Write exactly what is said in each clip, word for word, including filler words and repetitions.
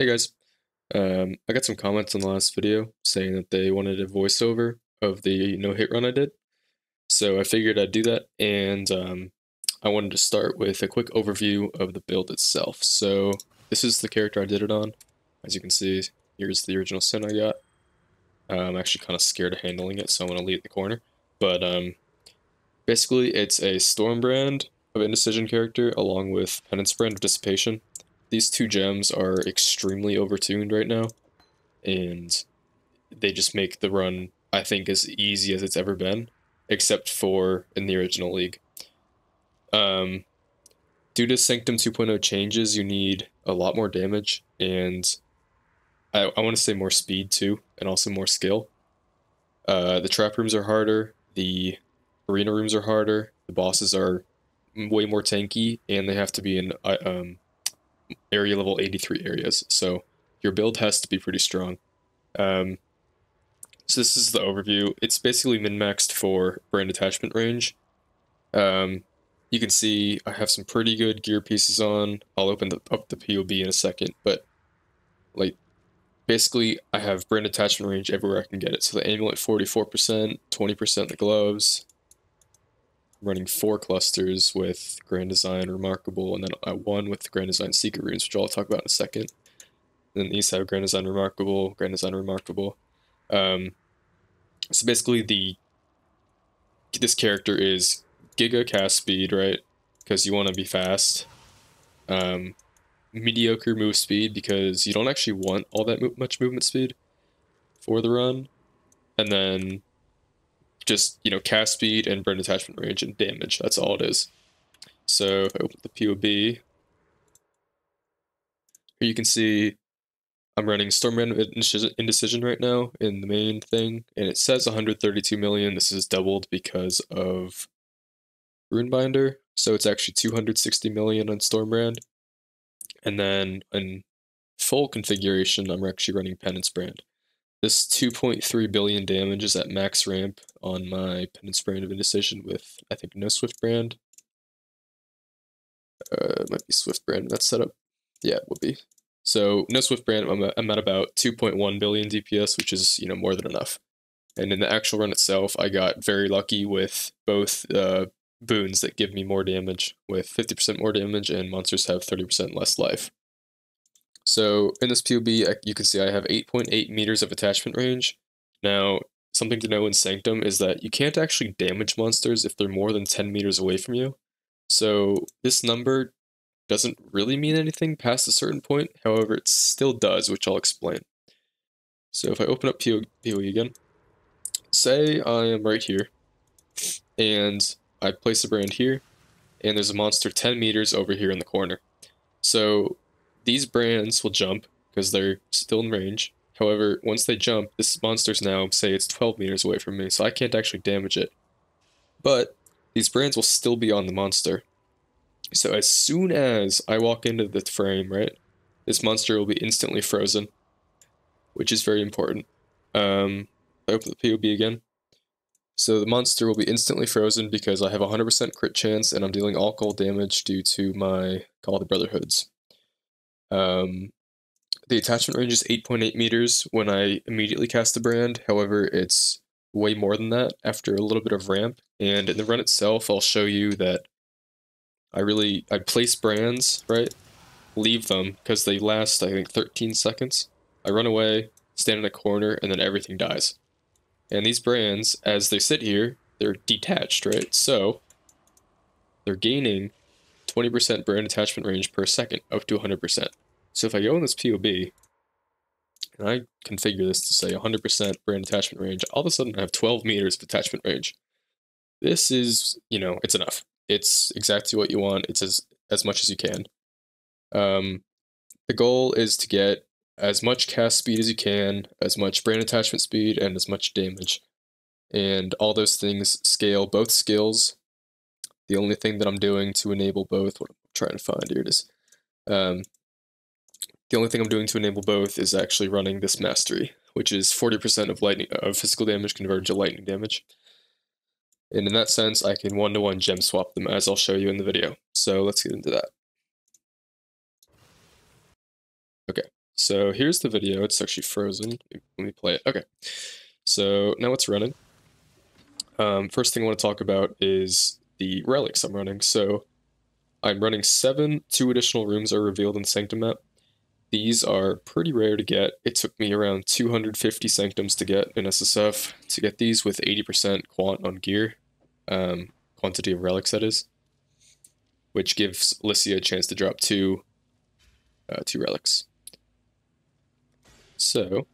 Hey guys, um, I got some comments on the last video saying that they wanted a voiceover of the no hit run I did. So I figured I'd do that, and um, I wanted to start with a quick overview of the build itself. So this is the character I did it on. As you can see, here's the original sin I got. Uh, I'm actually kind of scared of handling it, so I'm going to leave it in the corner. But um, basically it's a Stormbrand of Indecision character along with Penance Brand of Dissipation. These two gems are extremely overtuned right now, and they just make the run, I think, as easy as it's ever been, except for in the original league. Um, due to Sanctum two point oh changes, you need a lot more damage, and I, I want to say more speed too, and also more skill. Uh, the trap rooms are harder, the arena rooms are harder, the bosses are way more tanky, and they have to be in... Um, area level eighty-three areas, so your build has to be pretty strong. Um, so this is the overview. It's basically min-maxed for brand attachment range. Um, you can see I have some pretty good gear pieces on. I'll open the, up the P O B in a second, but like basically I have brand attachment range everywhere I can get it. So the amulet forty-four percent, twenty percent the gloves. I'm running four clusters with Grand Design, Remarkable, and then I one with Grand Design Secret Runes, which I'll talk about in a second. And then these have Grand Design, Remarkable, Grand Design, Remarkable. Um, so basically, the this character is Giga cast speed, right? Because you want to be fast. Um, mediocre move speed, because you don't actually want all that mo much movement speed for the run. And then... just, you know, cast speed and burn attachment range and damage. That's all it is. So if I open the P O B, here you can see I'm running Stormbrand Indecision right now in the main thing, and it says one hundred thirty-two million. This is doubled because of Runebinder, so it's actually two hundred sixty million on Stormbrand. And then in full configuration, I'm actually running Penance Brand. This two point three billion damage is at max ramp on my Penance Brand of Indecision with, I think, no Swift Brand. Uh, might be Swift Brand. That's set up. Yeah, it would be. So no Swift Brand. I'm, I'm at about two point one billion D P S, which is, you know, more than enough. And in the actual run itself, I got very lucky with both uh, boons that give me more damage, with fifty percent more damage, and monsters have thirty percent less life. So in this P O B, you can see I have eight point eight meters of attachment range. Now, something to know in Sanctum is that you can't actually damage monsters if they're more than ten meters away from you. So this number doesn't really mean anything past a certain point. However, it still does, which I'll explain. So if I open up P O E again, say I am right here, and I place a brand here, and there's a monster ten meters over here in the corner. So... these brands will jump because they're still in range. However, once they jump, this monster's now, say it's twelve meters away from me, so I can't actually damage it. But these brands will still be on the monster. So as soon as I walk into the frame, right, this monster will be instantly frozen, which is very important. Um, I open the P O B again. So the monster will be instantly frozen because I have one hundred percent crit chance and I'm dealing all cold damage due to my Call of the Brotherhoods. Um, the attachment range is eight point eight meters when I immediately cast the brand. However, it's way more than that after a little bit of ramp. And in the run itself, I'll show you that I really, I place brands, right? Leave them because they last, I think, thirteen seconds. I run away, stand in a corner, and then everything dies. And these brands, as they sit here, they're detached, right? So they're gaining twenty percent brand attachment range per second, up to one hundred percent. So if I go in this P O B, and I configure this to say one hundred percent brand attachment range, all of a sudden I have twelve meters of attachment range. This is, you know, it's enough. It's exactly what you want. It's as, as much as you can. Um, the goal is to get as much cast speed as you can, as much brand attachment speed, and as much damage. And all those things scale both skills. The only thing that I'm doing to enable both, what I'm trying to find, here it is. Um, the only thing I'm doing to enable both is actually running this mastery, which is forty percent of lightning of physical damage converted to lightning damage. And in that sense, I can one-to-one gem swap them, as I'll show you in the video. So let's get into that. Okay, So here's the video. It's actually frozen. Let me play it. Okay. So now it's running. Um, first thing I want to talk about is the relics I'm running. So I'm running seven. Two additional rooms are revealed in Sanctum map. These are pretty rare to get. It took me around two hundred fifty Sanctums to get in S S F to get these with eighty percent quant on gear. Um, quantity of relics, that is. Which gives Lycia a chance to drop two, uh, two relics. So,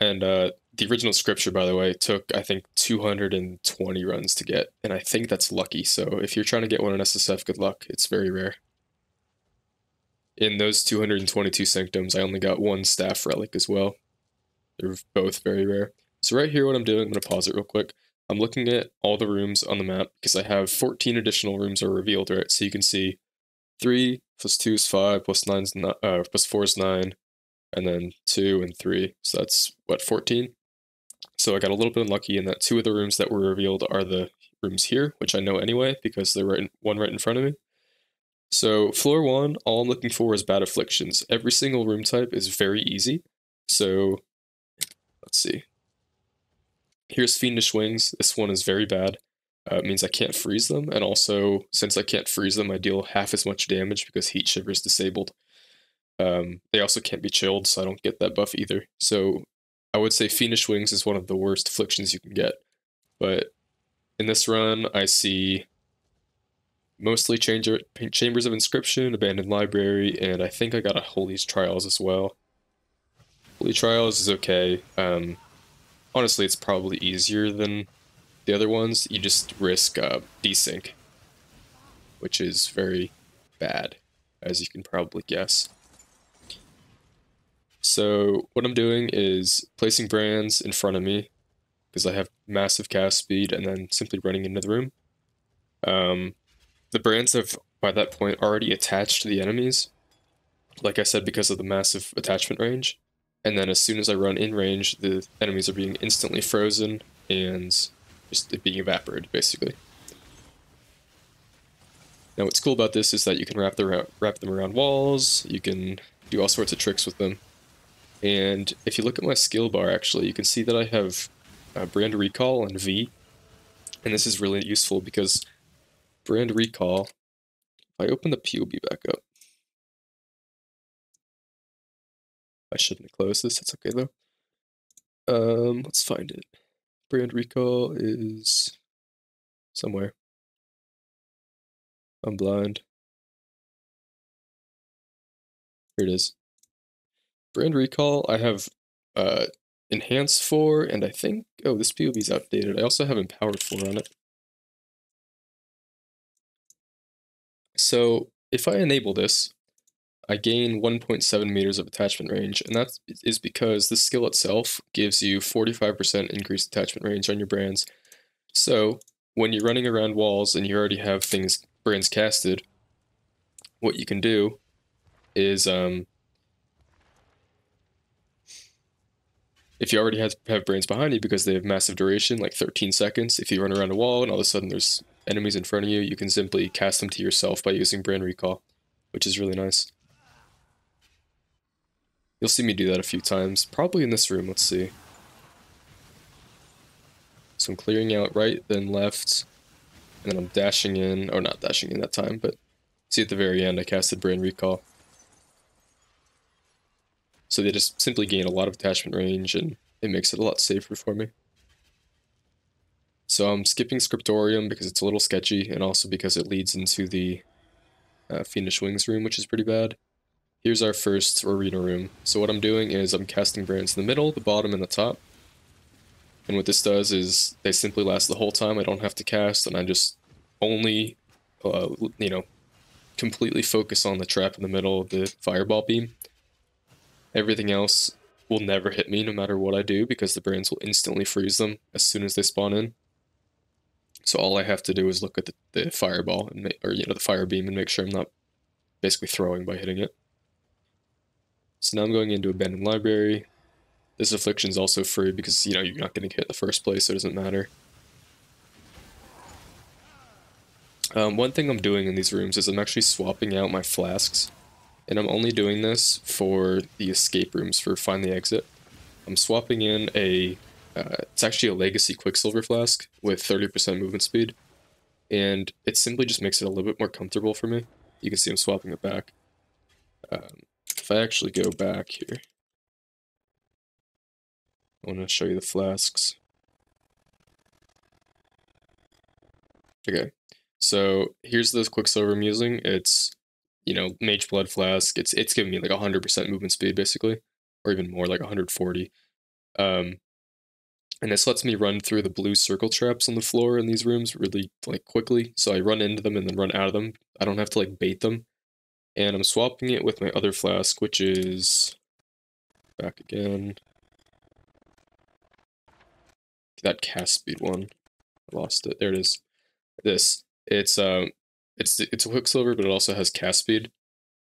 and uh, the original scripture, by the way, took, I think, two hundred twenty runs to get, and I think that's lucky. So if you're trying to get one in S S F, good luck. It's very rare. In those two hundred twenty-two Sanctums, I only got one staff relic as well. They're both very rare. So right here, what I'm doing, I'm going to pause it real quick. I'm looking at all the rooms on the map because I have fourteen additional rooms are revealed, right? So you can see three plus two is five, plus nine is not, uh, plus four is nine, and then two and three. So that's what, fourteen. So I got a little bit unlucky in that two of the rooms that were revealed are the rooms here, which I know anyway because they're right in, one right in front of me. So floor one, all I'm looking for is bad afflictions. Every single room type is very easy. So let's see. Here's Fiendish Wings. This one is very bad. Uh, it means I can't freeze them, and also, since I can't freeze them, I deal half as much damage because Heat Shiver is disabled. Um, they also can't be chilled, so I don't get that buff either. So I would say Fiendish Wings is one of the worst afflictions you can get. But in this run, I see mostly chamber, Chambers of Inscription, Abandoned Library, and I think I got a Holy Trials as well. Holy Trials is okay. Um, honestly, it's probably easier than the other ones. You just risk uh, desync, which is very bad, as you can probably guess. So what I'm doing is placing brands in front of me, because I have massive cast speed, and then simply running into the room. Um, the brands have, by that point, already attached to the enemies, like I said, because of the massive attachment range. And then as soon as I run in range, the enemies are being instantly frozen, and just being evaporated, basically. Now, what's cool about this is that you can wrap, the, wrap them around walls, you can do all sorts of tricks with them. And if you look at my skill bar, actually, you can see that I have uh, Brand Recall and V. And this is really useful because Brand Recall, if I open the P O B back up, I shouldn't have closed this, that's okay, though. Um, let's find it. Brand Recall is somewhere. I'm blind. Here it is. Brand Recall, I have uh, Enhance four, and I think... Oh, this P O B is outdated. I also have Empower four on it. So, if I enable this, I gain one point seven meters of attachment range, and that is because the skill itself gives you forty-five percent increased attachment range on your brands. So when you're running around walls and you already have things brands casted, what you can do is, um, if you already have, have brands behind you because they have massive duration, like thirteen seconds, if you run around a wall and all of a sudden there's enemies in front of you, you can simply cast them to yourself by using Brand Recall, which is really nice. You'll see me do that a few times, probably in this room, let's see. So I'm clearing out right, then left, and then I'm dashing in, or not dashing in that time, but see at the very end I casted Brand Recall. So they just simply gain a lot of attachment range, and it makes it a lot safer for me. So I'm skipping Scriptorium because it's a little sketchy, and also because it leads into the uh, Fiendish Wings room, which is pretty bad. Here's our first arena room. So what I'm doing is I'm casting brands in the middle, the bottom, and the top. And what this does is they simply last the whole time. I don't have to cast, and I just only, uh, you know, completely focus on the trap in the middle, the fireball beam. Everything else will never hit me no matter what I do because the brands will instantly freeze them as soon as they spawn in. So all I have to do is look at the, the fireball, and make, or, you know, the fire beam, and make sure I'm not basically throwing by hitting it. So now I'm going into Abandoned Library. This affliction is also free because, you know, you're not going to get it in the first place, so it doesn't matter. Um, one thing I'm doing in these rooms is I'm actually swapping out my flasks. and I'm only doing this for the escape rooms for Find the Exit. I'm swapping in a, uh, it's actually a Legacy Quicksilver flask with thirty percent movement speed, and it simply just makes it a little bit more comfortable for me. You can see I'm swapping it back. Um, if I actually go back here, I want to show you the flasks. Okay, so here's this Quicksilver I'm using. It's, you know, Mage Blood Flask. It's it's giving me like one hundred percent movement speed, basically, or even more, like one hundred forty. Um, and this lets me run through the blue circle traps on the floor in these rooms really, like, quickly. So I run into them and then run out of them. I don't have to, like, bait them. And I'm swapping it with my other flask, which is... Back again. That cast speed one. I lost it. There it is. This it's um it's it's a Quicksilver, but it also has cast speed,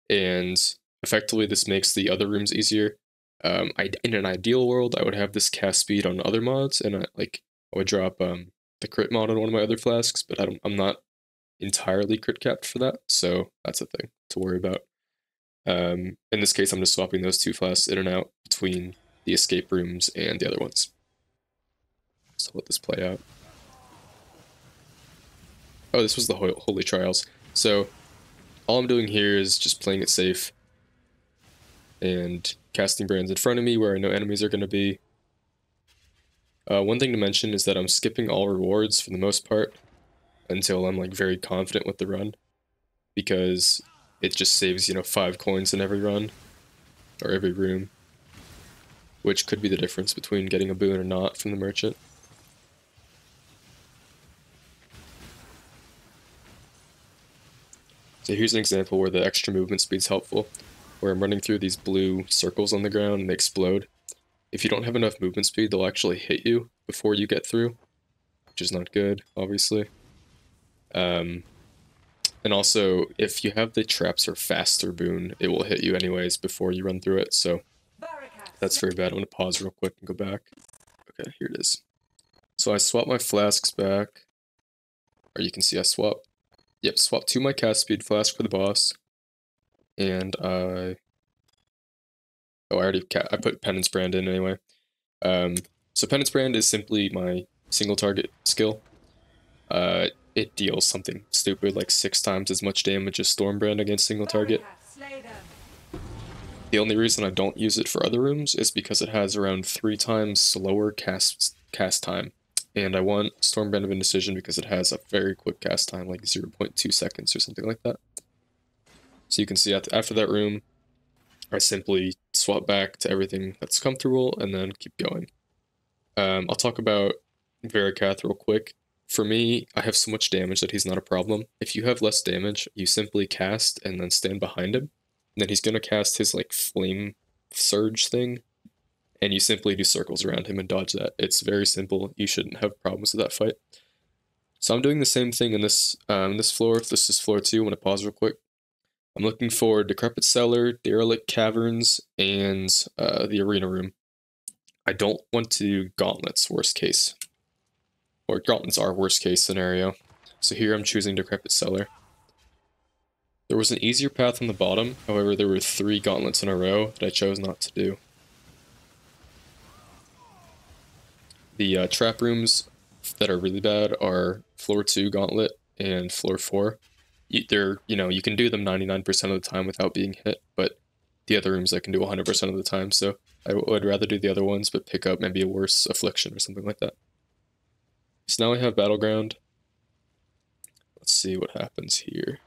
and effectively this makes the other rooms easier. Um, I in an ideal world I would have this cast speed on other mods, and I, like I would drop um the crit mod on one of my other flasks, but I don't, I'm not entirely crit capped for that, so that's a thing to worry about. Um, in this case, I'm just swapping those two flasks in and out between the escape rooms and the other ones. So let this play out. Oh, this was the Holy Trials. So, all I'm doing here is just playing it safe and casting brands in front of me where I know enemies are going to be. Uh, one thing to mention is that I'm skipping all rewards for the most part until I'm like very confident with the run, because it just saves, you know, five coins in every run or every room, which could be the difference between getting a boon or not from the merchant. So here's an example where the extra movement speed's helpful, where I'm running through these blue circles on the ground and they explode. If you don't have enough movement speed, they'll actually hit you before you get through, which is not good, obviously. Um, and also, if you have the traps or faster boon, it will hit you anyways before you run through it, so that's very bad. I'm going to pause real quick and go back. Okay, here it is. So I swap my flasks back, or you can see I swap. Yep, swap to my cast speed flask for the boss, and I... Oh, I already ca I put Penance Brand in anyway. Um, so Penance Brand is simply my single target skill. Uh, it deals something stupid, like six times as much damage as Stormbrand against single target. The only reason I don't use it for other rooms is because it has around three times slower cast cast time. And I want Stormbrand of Indecision because it has a very quick cast time, like zero point two seconds or something like that. So you can see after that room, I simply swap back to everything that's comfortable and then keep going. Um, I'll talk about Varikath real quick. For me, I have so much damage that he's not a problem. If you have less damage, you simply cast and then stand behind him. And then he's going to cast his like flame surge thing. And you simply do circles around him and dodge that. It's very simple. You shouldn't have problems with that fight. So I'm doing the same thing in this um, this floor. If this is floor two, I'm going to pause real quick. I'm looking for Decrepit Cellar, Derelict Caverns, and uh, the Arena Room. I don't want to Gauntlets, worst case. Or Gauntlets are worst case scenario. So here I'm choosing Decrepit Cellar. There was an easier path on the bottom. However, there were three Gauntlets in a row that I chose not to do. The uh, trap rooms that are really bad are floor two Gauntlet and floor four. They're, you know, you can do them ninety-nine percent of the time without being hit, but the other rooms I can do one hundred percent of the time. So I would rather do the other ones, but pick up maybe a worse affliction or something like that. So now we have Battleground. Let's see what happens here.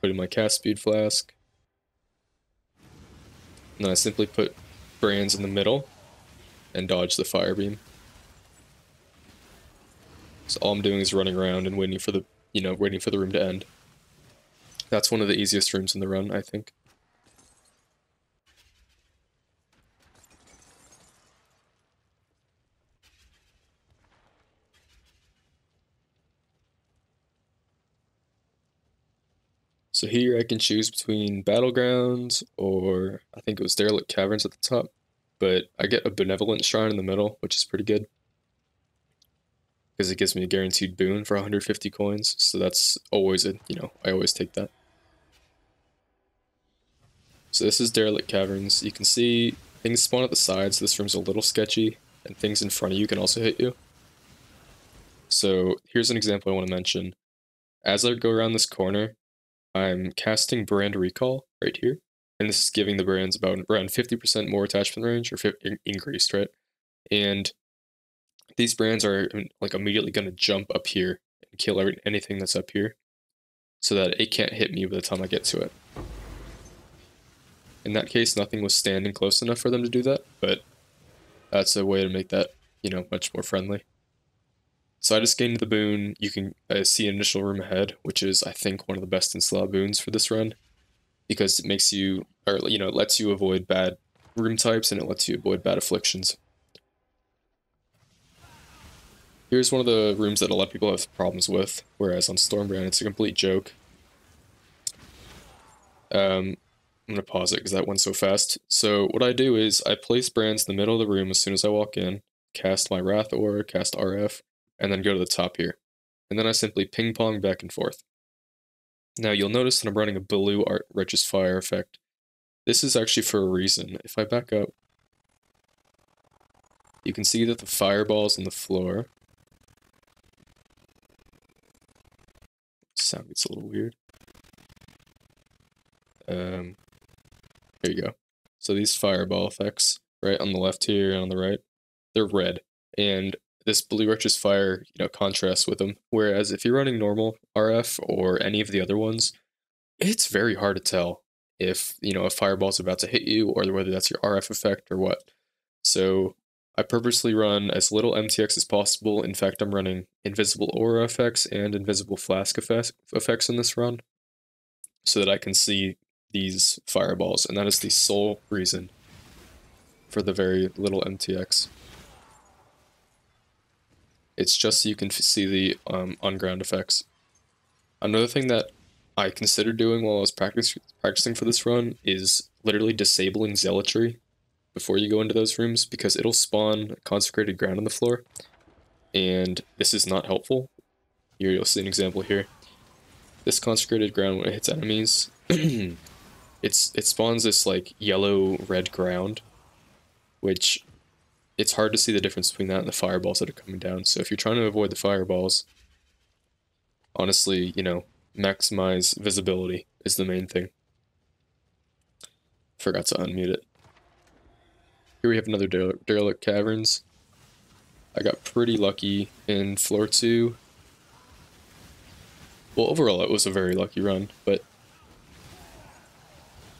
Put in my cast speed flask. And then I simply put brands in the middle and dodge the fire beam. So all I'm doing is running around and waiting for the, you know, waiting for the room to end. That's one of the easiest rooms in the run, I think. So here I can choose between Battlegrounds or I think it was Derelict Caverns at the top, but I get a Benevolent Shrine in the middle, which is pretty good because it gives me a guaranteed boon for one hundred fifty coins. So that's always a, you know, I always take that. So this is Derelict Caverns. You can see things spawn at the sides, so this room's a little sketchy, and things in front of you can also hit you. So here's an example I want to mention. As I go around this corner, I'm casting Brand Recall right here, and this is giving the brands about around fifty percent more attachment range, or increased, right? And these brands are like immediately going to jump up here and kill every, anything that's up here, so that it can't hit me by the time I get to it. In that case, nothing was standing close enough for them to do that, but that's a way to make that, you know, much more friendly. So I just gained the boon. You can uh, see initial room ahead, which is, I think, one of the best in Slaw boons for this run, because it makes you, or, you know, it lets you avoid bad room types, and it lets you avoid bad afflictions. Here's one of the rooms that a lot of people have problems with, whereas on Stormbrand, it's a complete joke. Um, I'm going to pause it because that went so fast. So what I do is I place brands in the middle of the room as soon as I walk in, cast my Wrath Aura, cast R F, and then go to the top here. And then I simply ping-pong back and forth. Now you'll notice that I'm running a blue art Righteous Fire effect. This is actually for a reason. If I back up, you can see that the fireball's on the floor. Sound gets a little weird. Um, there you go. So these fireball effects, right on the left here and on the right, they're red, and this blue Righteous Fire, you know, contrasts with them. Whereas if you're running normal R F or any of the other ones, it's very hard to tell if, you know, a fireball's about to hit you, or whether that's your R F effect or what. So I purposely run as little M T X as possible. In fact, I'm running Invisible Aura effects and Invisible Flask effects in this run, so that I can see these fireballs, and that is the sole reason for the very little M T X. It's just so you can see the um, on-ground effects. Another thing that I considered doing while I was practice practicing for this run is literally disabling Zealotry before you go into those rooms, because it'll spawn consecrated ground on the floor, and this is not helpful. Here you'll see an example here. This consecrated ground, when it hits enemies, it's it spawns this like yellow red ground, which it's hard to see the difference between that and the fireballs that are coming down. So if you're trying to avoid the fireballs, honestly, you know, maximize visibility is the main thing. Forgot to unmute it. Here we have another Dere Derelict Caverns. I got pretty lucky in floor two. Well, overall, it was a very lucky run, but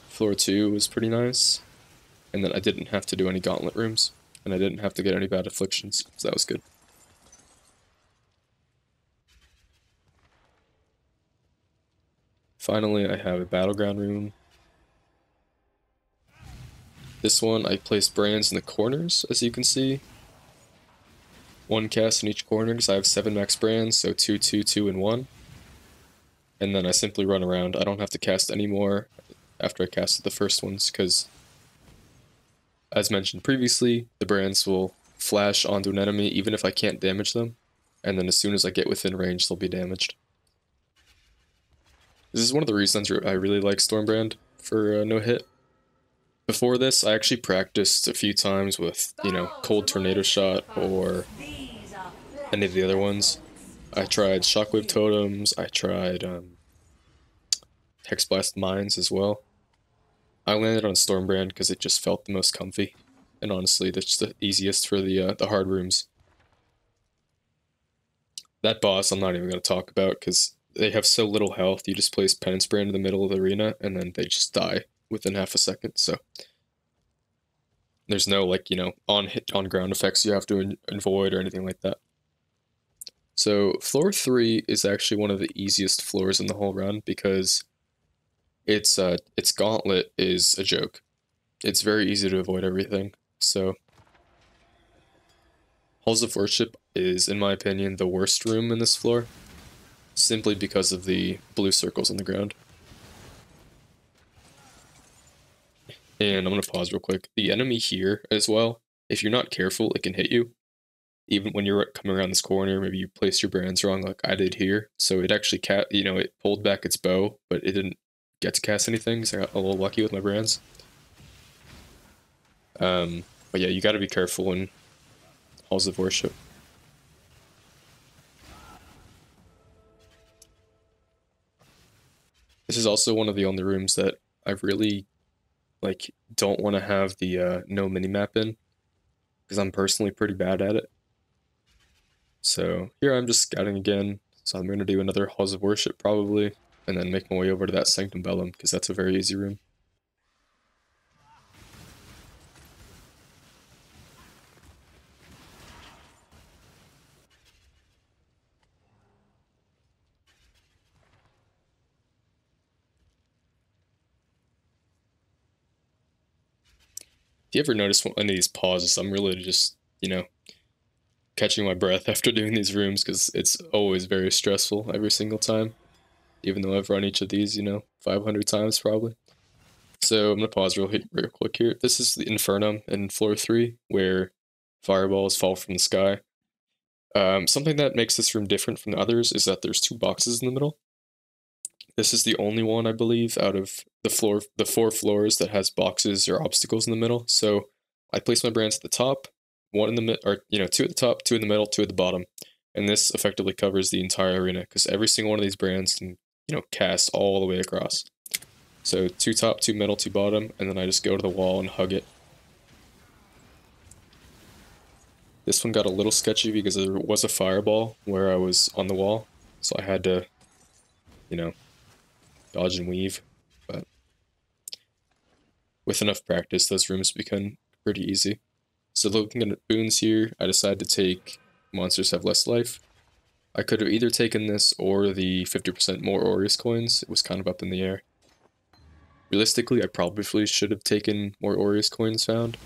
floor two was pretty nice. And then I didn't have to do any gauntlet rooms, and I didn't have to get any bad afflictions, so that was good. Finally, I have a Battleground room. This one, I place brands in the corners, as you can see. One cast in each corner, because I have seven max brands, so two, two, two, and one. And then I simply run around. I don't have to cast any more after I casted the first ones, because, as mentioned previously, the brands will flash onto an enemy, even if I can't damage them. And then as soon as I get within range, they'll be damaged. This is one of the reasons I really like Stormbrand for uh, no hit. Before this, I actually practiced a few times with, you know, Cold Tornado Shot or any of the other ones. I tried Shockwave Totems, I tried um, Hexblast Mines as well. I landed on Stormbrand because it just felt the most comfy, and honestly, that's the easiest for the, uh, the hard rooms. That boss I'm not even going to talk about, because they have so little health. You just place Penance Brand in the middle of the arena, and then they just die within half a second. So there's no, like, you know, on hit on ground effects you have to avoid or anything like that. So floor three is actually one of the easiest floors in the whole run, because it's uh its gauntlet is a joke. It's very easy to avoid everything. So Halls of Worship is, in my opinion, the worst room in this floor, simply because of the blue circles on the ground. And I'm going to pause real quick. The enemy here as well, if you're not careful, it can hit you. Even when you're coming around this corner, maybe you place your brands wrong like I did here. So it actually, ca you know, it pulled back its bow, but it didn't get to cast anything, so I got a little lucky with my brands. Um, but yeah, you got to be careful in Halls of Worship. This is also one of the only rooms that I really like don't want to have the uh, no minimap in, because I'm personally pretty bad at it. So here I'm just scouting again, so I'm going to do another Halls of Worship probably, and then make my way over to that Sanctum Bellum, because that's a very easy room. If you ever notice any of these pauses, I'm really just, you know, catching my breath after doing these rooms, because it's always very stressful every single time, even though I've run each of these, you know, five hundred times probably. So I'm going to pause real, real quick here. This is the Inferno in floor three, where fireballs fall from the sky. Um, something that makes this room different from the others is that there's two boxes in the middle. This is the only one, I believe, out of the floor, the four floors that has boxes or obstacles in the middle. So I place my brands at the top, one in the mid, or you know, two at the top, two in the middle, two at the bottom, and this effectively covers the entire arena, because every single one of these brands can, you know, cast all the way across. So two top, two middle, two bottom, and then I just go to the wall and hug it. This one got a little sketchy because there was a fireball where I was on the wall, so I had to, you know, dodge and weave, but with enough practice, those rooms become pretty easy. So looking at boons here, I decided to take Monsters Have Less Life. I could have either taken this or the fifty percent more Aureus coins. It was kind of up in the air. Realistically, I probably should have taken more Aureus coins found,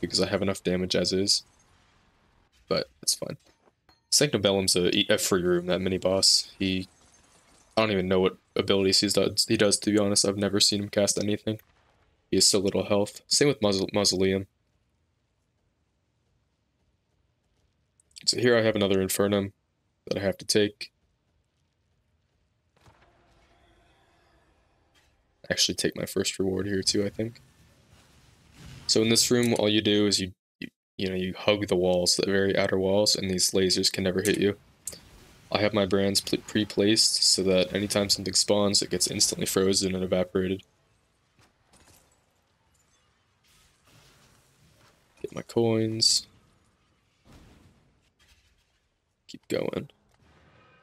because I have enough damage as is, but that's fine. Sanctum Bellum's a, a free room, that mini-boss. He... I don't even know what abilities he does, he does, to be honest. I've never seen him cast anything. He has so little health. Same with Mausole Mausoleum. So here I have another Infernum that I have to take. Actually take my first reward here too, I think. So in this room, all you do is you, you, you know, you hug the walls, the very outer walls, and these lasers can never hit you. I have my brands pre-placed so that anytime something spawns, it gets instantly frozen and evaporated. Get my coins. Keep going.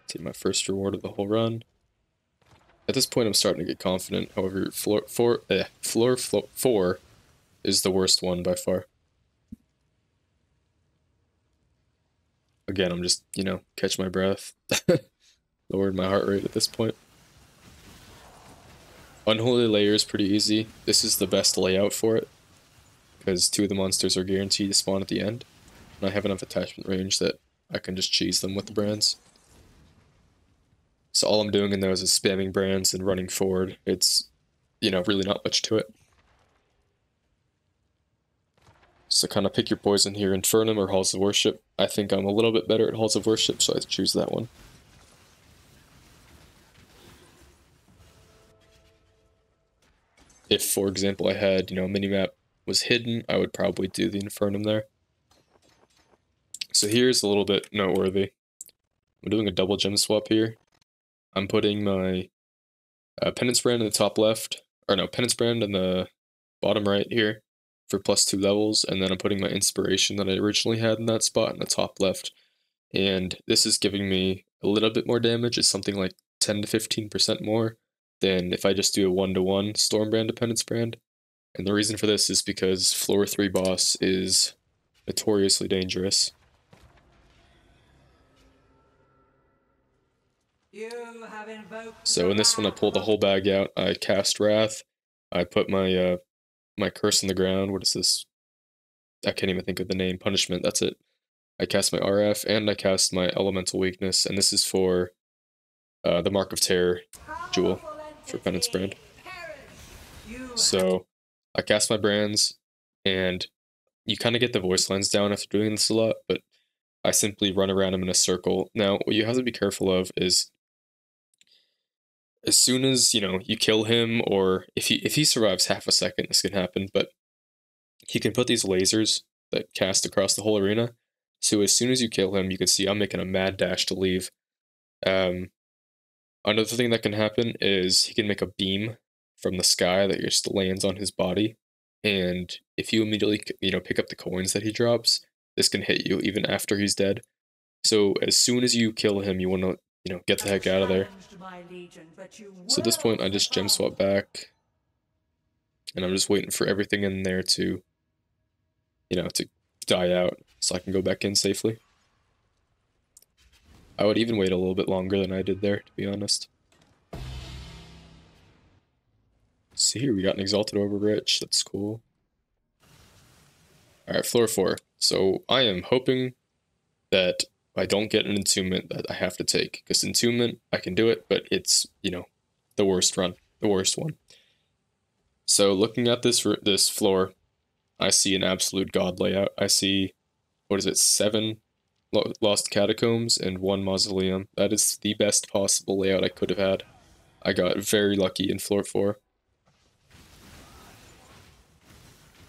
Take my first reward of the whole run. At this point, I'm starting to get confident. However, floor four, eh, floor, floor four is the worst one by far. Again, I'm just, you know, catch my breath, lowering my heart rate at this point. Unholy Layer is pretty easy. This is the best layout for it, because two of the monsters are guaranteed to spawn at the end, and I have enough attachment range that I can just cheese them with the brands. So all I'm doing in those is spamming brands and running forward. It's, you know, really not much to it. So kind of pick your poison here, Infernum or Halls of Worship. I think I'm a little bit better at Halls of Worship, so I choose that one. If, for example, I had, you know, a minimap was hidden, I would probably do the Infernum there. So here's a little bit noteworthy. I'm doing a double gem swap here. I'm putting my uh, Penance Brand in the top left, or no, Penance Brand in the bottom right here, for plus two levels, and then I'm putting my inspiration that I originally had in that spot in the top left, and this is giving me a little bit more damage. It's something like ten to fifteen percent more than if I just do a one to one Stormbrand to Penance Brand, and the reason for this is because floor three boss is notoriously dangerous. You have invoked. So in this one I pull the whole bag out, I cast Wrath, I put my uh my curse on the ground. What is this? I can't even think of the name. Punishment, that's it. I cast my R F, and I cast my Elemental Weakness, and this is for uh, the Mark of Terror jewel for Penance Brand. So I cast my brands, and you kind of get the voice lines down after doing this a lot, but I simply run around them in a circle. Now, what you have to be careful of is as soon as, you know, you kill him, or if he if he survives half a second, this can happen, but he can put these lasers that cast across the whole arena. So as soon as you kill him, you can see I'm making a mad dash to leave. Um, another thing that can happen is he can make a beam from the sky that just lands on his body. And if you immediately, you know, pick up the coins that he drops, this can hit you even after he's dead. So as soon as you kill him, you want to, you know, get the heck out of there. So at this point, I just gem swap back. And I'm just waiting for everything in there to, you know, to die out so I can go back in safely. I would even wait a little bit longer than I did there, to be honest. See, here we got an Exalted Overwitch. That's cool. Alright, floor four. So I am hoping that I don't get an Entombment that I have to take. Because Entombment, I can do it, but it's, you know, the worst run. The worst one. So looking at this this floor, I see an absolute god layout. I see, what is it, seven Lost Catacombs and one Mausoleum. That is the best possible layout I could have had. I got very lucky in floor four.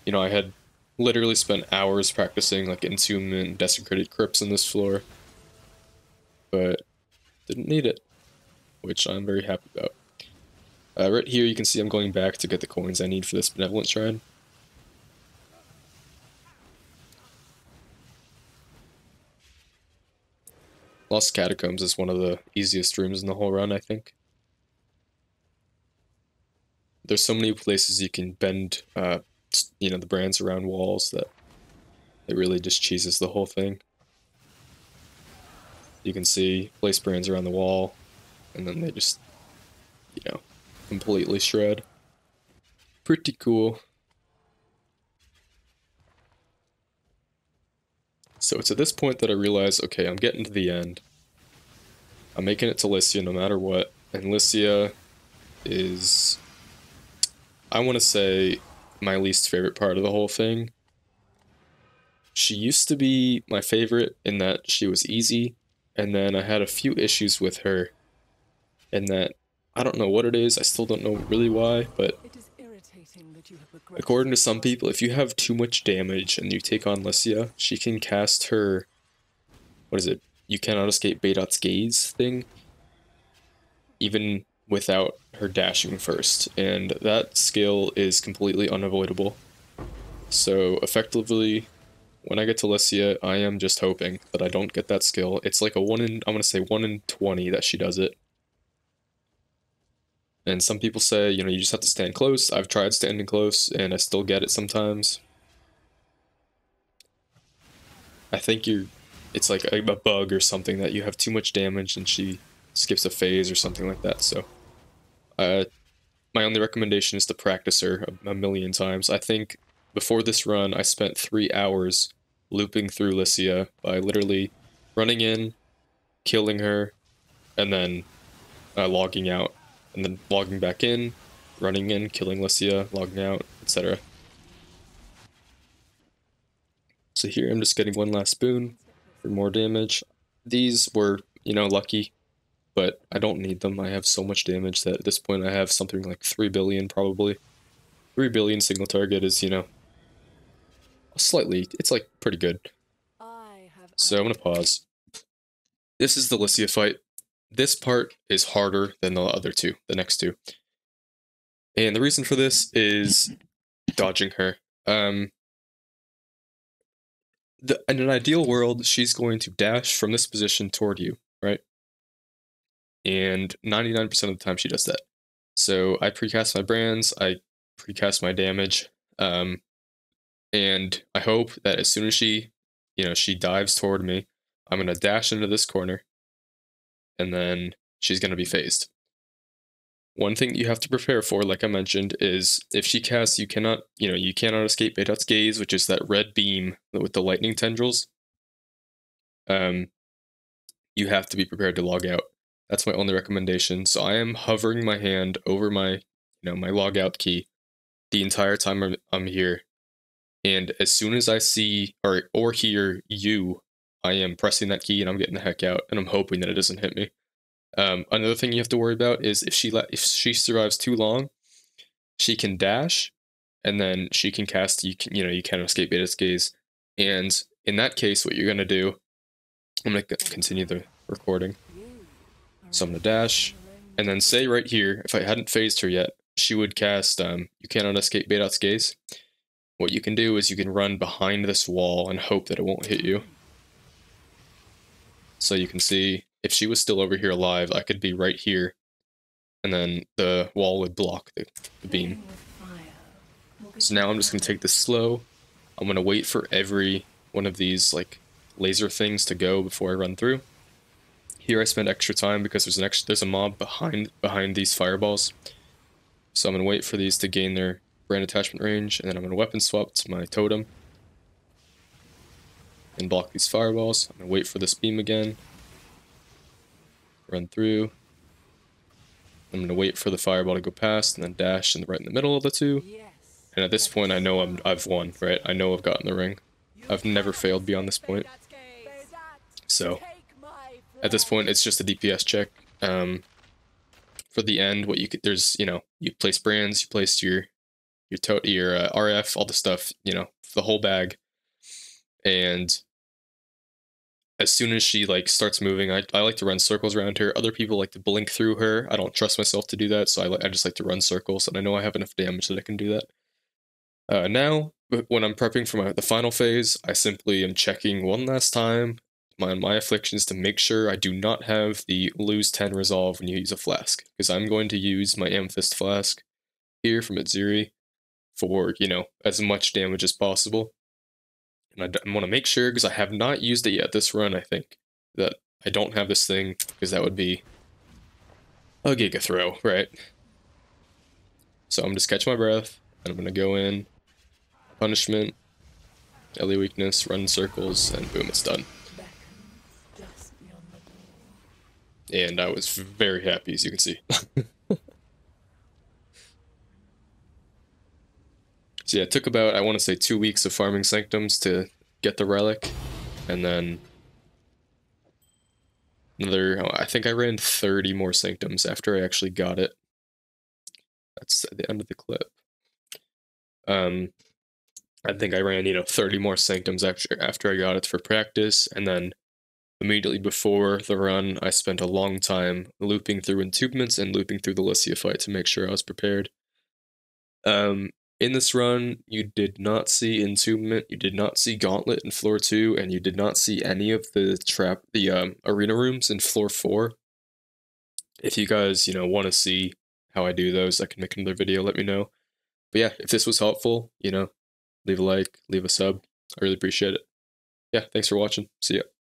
You know, I had literally spent hours practicing, like, Entombment and Desecrated Crypts on this floor. But didn't need it, which I'm very happy about. Uh, right here, you can see I'm going back to get the coins I need for this Benevolent Shrine. Lost Catacombs is one of the easiest rooms in the whole run, I think. There's so many places you can bend, uh, you know, the brands around walls that it really just cheeses the whole thing. You can see, place brands around the wall, and then they just, you know, completely shred. Pretty cool. So it's at this point that I realize, okay, I'm getting to the end. I'm making it to Lycia no matter what. And Lycia is, I want to say, my least favorite part of the whole thing. She used to be my favorite in that she was easy, and then I had a few issues with her in that I don't know what it is, I still don't know really why, but it is irritating that you have according to some people, if you have too much damage and you take on Lycia, she can cast her, what is it, you cannot escape Beidot's gaze thing, even without her dashing first, and that skill is completely unavoidable. So effectively, when I get to Lycia, I am just hoping that I don't get that skill. It's like a one in, I'm going to say one in twenty that she does it. And some people say, you know, you just have to stand close. I've tried standing close, and I still get it sometimes. I think you're, it's like a, a bug or something that you have too much damage and she skips a phase or something like that. So uh, my only recommendation is to practice her a, a million times. I think before this run, I spent three hours looping through Lycia by literally running in, killing her, and then uh, logging out. And then logging back in, running in, killing Lycia, logging out, et cetera. So here I'm just getting one last spoon for more damage. These were, you know, lucky, but I don't need them. I have so much damage that at this point I have something like three billion probably. three billion single target is, you know, slightly, it's like pretty good. So I'm going to pause. This is the Lycia fight. This part is harder than the other two, the next two. And the reason for this is dodging her. Um, the, in an ideal world, she's going to dash from this position toward you, right? And ninety-nine percent of the time she does that. So I precast my brands, I precast my damage, um, and I hope that as soon as she, you know, she dives toward me, I'm going to dash into this corner. And then she's going to be phased. One thing you have to prepare for, like I mentioned, is if she casts, you cannot, you know, you cannot escape Beidot's gaze, which is that red beam with the lightning tendrils. Um, you have to be prepared to log out. That's my only recommendation. So I am hovering my hand over my, you know, my log out key the entire time I'm, I'm here. And as soon as I see or or hear you, I am pressing that key and I'm getting the heck out, and I'm hoping that it doesn't hit me. Um, another thing you have to worry about is if she if she survives too long, she can dash, and then she can cast. You can, you know, you can escape Beidot's gaze, and in that case, what you're gonna do? I'm gonna continue the recording. So I'm gonna dash, and then say right here, if I hadn't phased her yet, she would cast. Um, you cannot escape Beidot's gaze. What you can do is you can run behind this wall and hope that it won't hit you. So you can see, if she was still over here alive, I could be right here, and then the wall would block the, the beam. So now I'm just going to take this slow. I'm going to wait for every one of these like laser things to go before I run through. Here I spend extra time because there's an extra, there's a mob behind behind these fireballs. So I'm going to wait for these to gain their brand attachment range, and then I'm going to weapon swap to my totem and block these fireballs. I'm going to wait for this beam again, run through. I'm going to wait for the fireball to go past, and then dash in the, right in the middle of the two. And at this point, I know I'm, I've won, right? I know I've gotten the ring. I've never failed beyond this point. So at this point, it's just a D P S check. Um, for the end, what you could, there's, you know, you place brands, you place your your tot, your uh, R F, all the stuff, you know, the whole bag. And as soon as she like starts moving, I, I like to run circles around her. Other people like to blink through her. I don't trust myself to do that, so I, I just like to run circles, and I know I have enough damage that I can do that. Uh, now, when I'm prepping for my, the final phase, I simply am checking one last time my, my afflictions to make sure I do not have the lose ten resolve when you use a flask, because I'm going to use my Amethyst flask here from Itzuri for, you know, as much damage as possible. And I want to make sure, because I have not used it yet this run, I think, that I don't have this thing, because that would be a giga throw, right? So I'm just catching my breath, and I'm going to go in, punishment, L E weakness, run circles, and boom, it's done. And I was very happy, as you can see. So yeah, it took about, I want to say, two weeks of farming Sanctums to get the relic, and then another, I think I ran thirty more Sanctums after I actually got it. That's at the end of the clip. Um, I think I ran, you know, thirty more Sanctums after, after I got it for practice, and then immediately before the run, I spent a long time looping through Entombments and looping through the Lycia fight to make sure I was prepared. Um... In this run, you did not see Entombment, you did not see Gauntlet in Floor two, and you did not see any of the trap, the um, arena rooms in Floor four. If you guys, you know, want to see how I do those, I can make another video, let me know. But yeah, if this was helpful, you know, leave a like, leave a sub. I really appreciate it. Yeah, thanks for watching. See ya.